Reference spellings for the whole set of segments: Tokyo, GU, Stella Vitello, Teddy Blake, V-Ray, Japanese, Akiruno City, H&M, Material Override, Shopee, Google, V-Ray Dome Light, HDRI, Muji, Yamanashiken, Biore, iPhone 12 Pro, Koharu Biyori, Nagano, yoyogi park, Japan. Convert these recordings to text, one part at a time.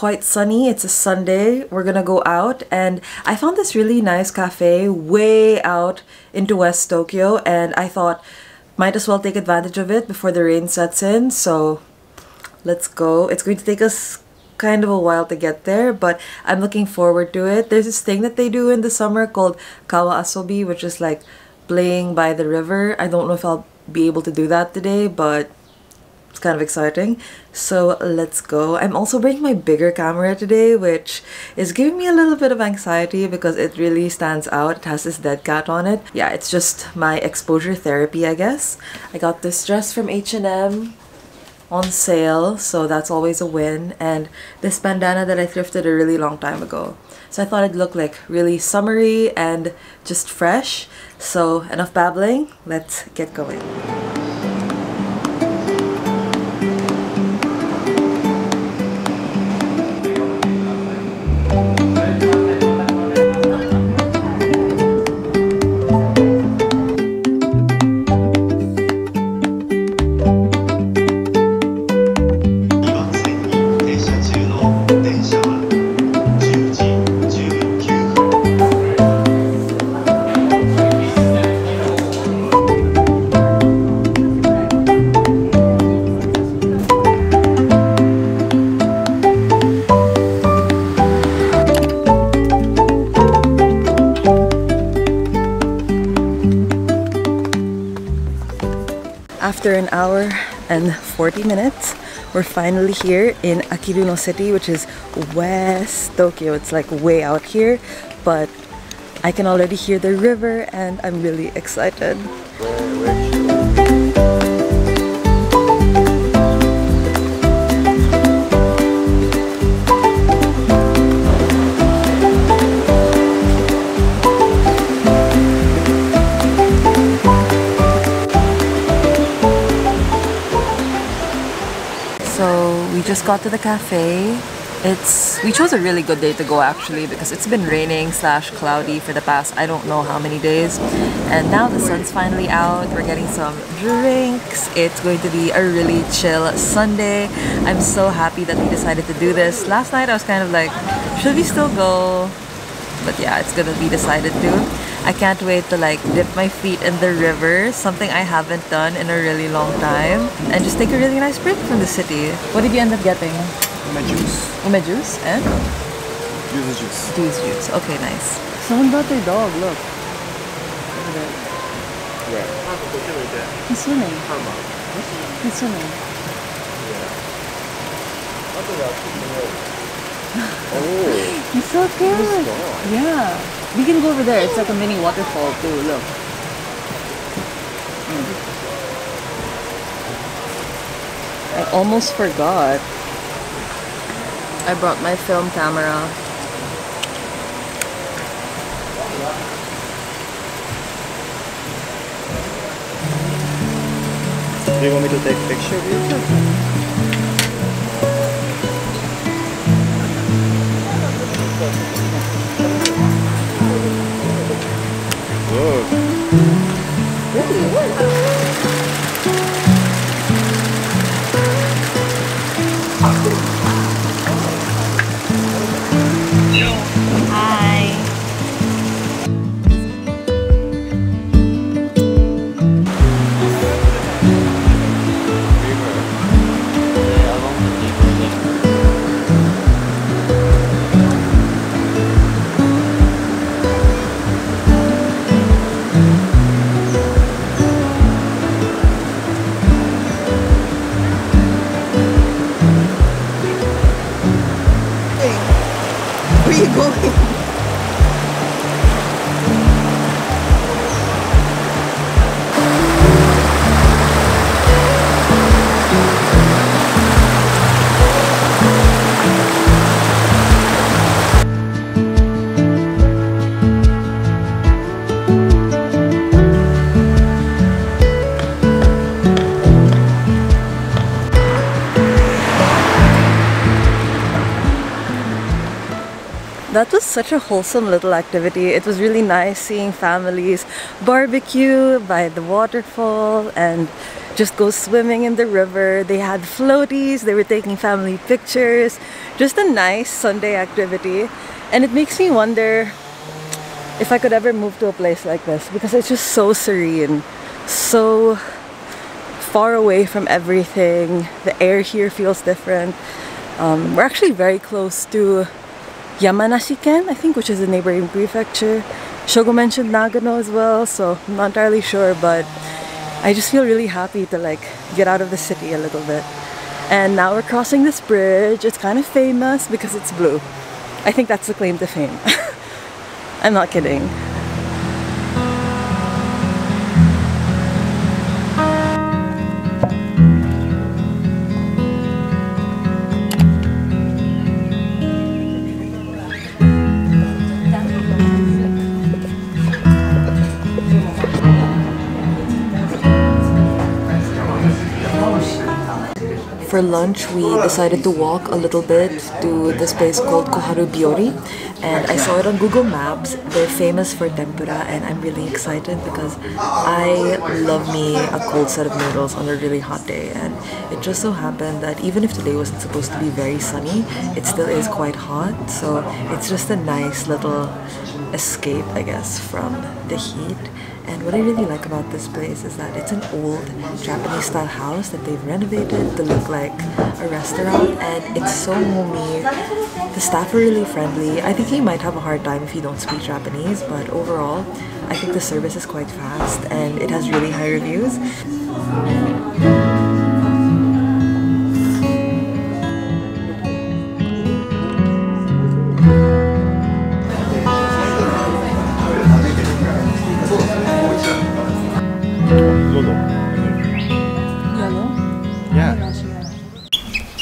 quite sunny. It's a Sunday. We're gonna go out, and I found this really nice cafe way out into West Tokyo, and I thought might as well take advantage of it before the rain sets in. So let's go. It's going to take us kind of a while to get there, but I'm looking forward to it. There's this thing that they do in the summer called kawa asobi, which is like playing by the river. I don't know if I'll be able to do that today, but it's kind of exciting, so let's go. I'm also bringing my bigger camera today, which is giving me a little bit of anxiety because it really stands out. It has this dead cat on it. Yeah, it's just my exposure therapy, I guess. I got this dress from H&M on sale, so that's always a win, and this bandana that I thrifted a really long time ago. So I thought it'd look like really summery and just fresh. So enough babbling, let's get going. After an hour and 40 minutes, we're finally here in Akiruno City, which is West Tokyo. It's like way out here, but I can already hear the river and I'm really excited. We just got to the cafe. We chose a really good day to go, actually, because it's been raining / cloudy for the past I don't know how many days, and now the sun's finally out. We're getting some drinks. It's going to be a really chill Sunday. I'm so happy that we decided to do this. Last night I was kind of like, should we still go? But yeah, it's gonna be decided to. I can't wait to like dip my feet in the river, something I haven't done in a really long time, and just take a really nice break from the city. What did you end up getting? Ume juice. Ume juice and? Yuzu juice. Yuzu juice. Okay, nice. Someone brought their dog, look. Look at that. Where? He's swimming. He's swimming. Oh. He's so cute. Yeah. We can go over there. It's like a mini waterfall too, look. I almost forgot. I brought my film camera. Do you want me to take a picture of you? Look. Hi. That was such a wholesome little activity. It was really nice seeing families barbecue by the waterfall and just go swimming in the river. They had floaties, they were taking family pictures. Just a nice Sunday activity. And it makes me wonder if I could ever move to a place like this, because it's just so serene, so far away from everything. The air here feels different. We're actually very close to Yamanashiken, I think, which is a neighboring prefecture. Shogo mentioned Nagano as well, so I'm not entirely sure, but I just feel really happy to like get out of the city a little bit. And now we're crossing this bridge. It's kind of famous because it's blue. I think that's the claim to fame. I'm not kidding. For lunch, we decided to walk a little bit to this place called Koharu Biyori, and I saw it on Google Maps. They're famous for tempura, and I'm really excited because I love me a cold set of noodles on a really hot day. And it just so happened that even if today wasn't supposed to be very sunny, it still is quite hot. So it's just a nice little escape, I guess, from the heat. And what I really like about this place is that it's an old Japanese style house that they've renovated to look like a restaurant, and it's so homey. The staff are really friendly. I think you might have a hard time if you don't speak Japanese, but overall I think the service is quite fast and it has really high reviews.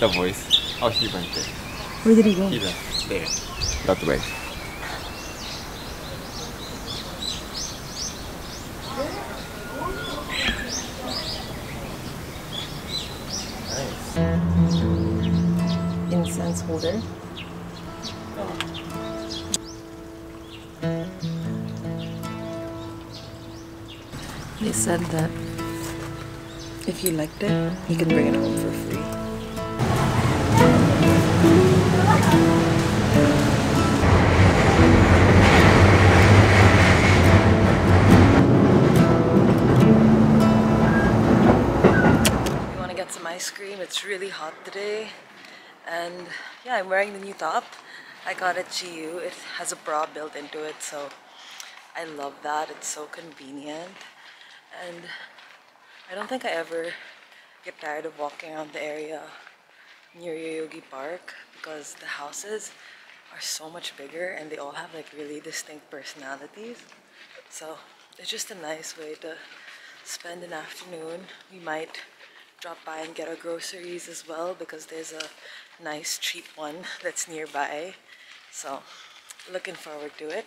The voice. Oh, he went there. Where did he go? He went there. That way. Nice. Incense holder. They said that if you liked it, you could bring it home for free. It's really hot today, and yeah, I'm wearing the new top. I got it at GU. It has a bra built into it, so I love that. It's so convenient, and I don't think I ever get tired of walking around the area near Yoyogi Park because the houses are so much bigger and they all have like really distinct personalities. So it's just a nice way to spend an afternoon. We might drop by and get our groceries as well because there's a nice cheap one that's nearby. So, looking forward to it.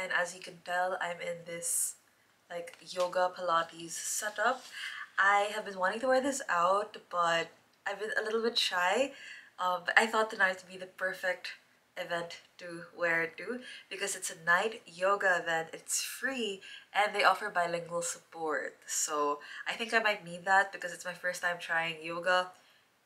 And as you can tell, I'm in this like yoga Pilates setup. I have been wanting to wear this out, but I've been a little bit shy. But I thought tonight would be the perfect event to where to, because it's a night yoga event, it's free, and they offer bilingual support. So I think I might need that because it's my first time trying yoga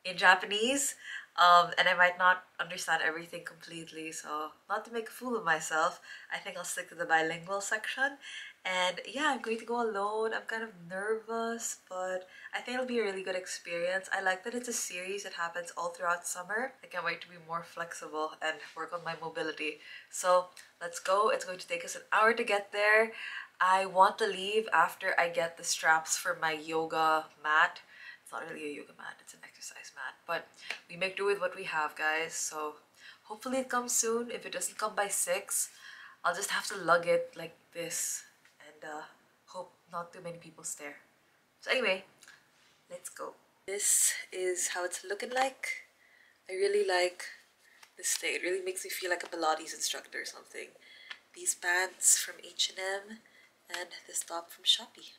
in Japanese, and I might not understand everything completely. So not to make a fool of myself, I think I'll stick to the bilingual section. And yeah, I'm going to go alone. I'm kind of nervous, but I think it'll be a really good experience. I like that it's a series that happens all throughout summer. I can't wait to be more flexible and work on my mobility. So let's go. It's going to take us an hour to get there. I want to leave after I get the straps for my yoga mat. It's not really a yoga mat, it's an exercise mat, but we make do with what we have, guys. So hopefully it comes soon. If it doesn't come by 6, I'll just have to lug it like this. Hope not too many people stare. So anyway, let's go. This is how it's looking like. I really like this thing. It really makes me feel like a Pilates instructor or something. These pants from H&M and this top from Shopee.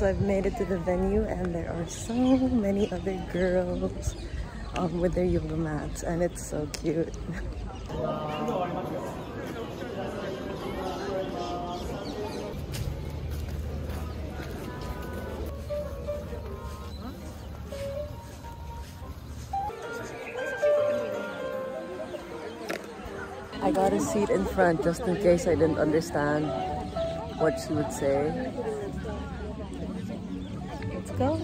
So I've made it to the venue, and there are so many other girls with their yoga mats, and it's so cute. I got a seat in front just in case I didn't understand what she would say. Go.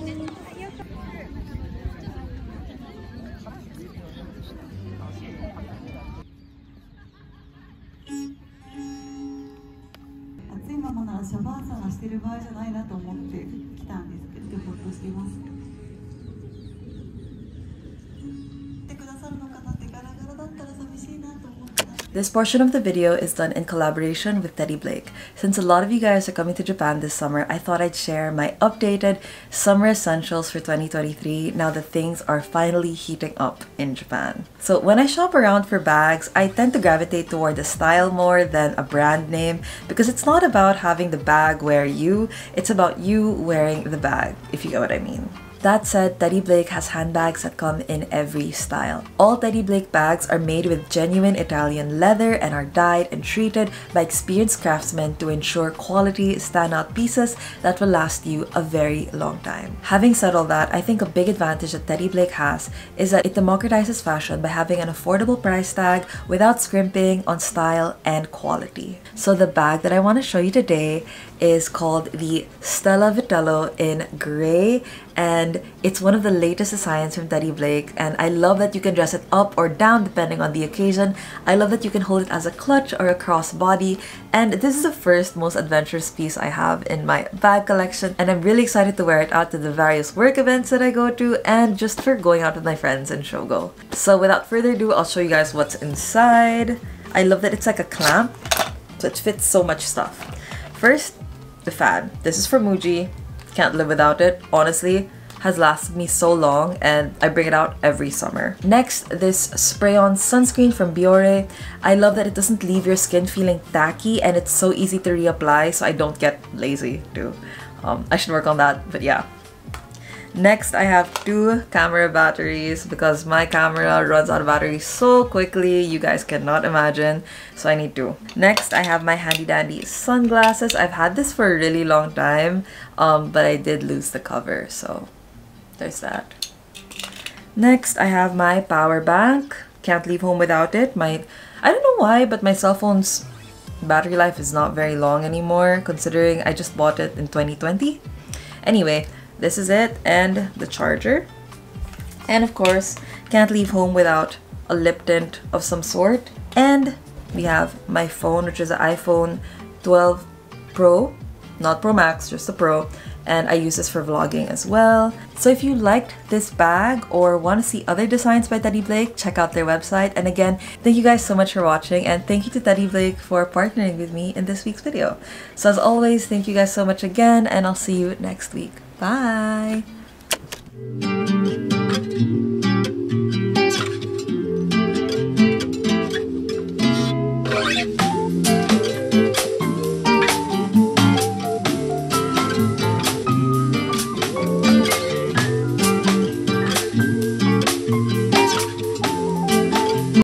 This portion of the video is done in collaboration with Teddy Blake. Since a lot of you guys are coming to Japan this summer, I thought I'd share my updated summer essentials for 2023 now that things are finally heating up in Japan. So when I shop around for bags, I tend to gravitate toward the style more than a brand name, because it's not about having the bag wear you, it's about you wearing the bag, if you get what I mean. That said, Teddy Blake has handbags that come in every style. All Teddy Blake bags are made with genuine Italian leather and are dyed and treated by experienced craftsmen to ensure quality, standout pieces that will last you a very long time. Having said all that, I think a big advantage that Teddy Blake has is that it democratizes fashion by having an affordable price tag without scrimping on style and quality. So the bag that I want to show you today is called the Stella Vitello in gray, and it's one of the latest designs from Teddy Blake, and I love that you can dress it up or down depending on the occasion. I love that you can hold it as a clutch or a crossbody, and this is the first most adventurous piece I have in my bag collection, and I'm really excited to wear it out to the various work events that I go to and just for going out with my friends in Shogo. So without further ado, I'll show you guys what's inside. I love that it's like a clamp, so it fits so much stuff. First, the fan. This is from Muji. Can't live without it, honestly. Has lasted me so long, and I bring it out every summer. Next, this spray-on sunscreen from Biore. I love that it doesn't leave your skin feeling tacky, and it's so easy to reapply, so I don't get lazy too. I should work on that, but yeah. Next, I have 2 camera batteries because my camera runs out of batteries so quickly, you guys cannot imagine, so I need 2. Next, I have my handy dandy sunglasses. I've had this for a really long time, but I did lose the cover, so there's that. Next, I have my power bank. Can't leave home without it. I don't know why, but my cell phone's battery life is not very long anymore, considering I just bought it in 2020. Anyway, this is it, and the charger. And of course, can't leave home without a lip tint of some sort. And we have my phone, which is an iPhone 12 Pro. Not Pro Max, just the Pro. And I use this for vlogging as well. So if you liked this bag or want to see other designs by Teddy Blake, check out their website. And again, thank you guys so much for watching, and thank you to Teddy Blake for partnering with me in this week's video. So as always, thank you guys so much again, and I'll see you next week. Bye!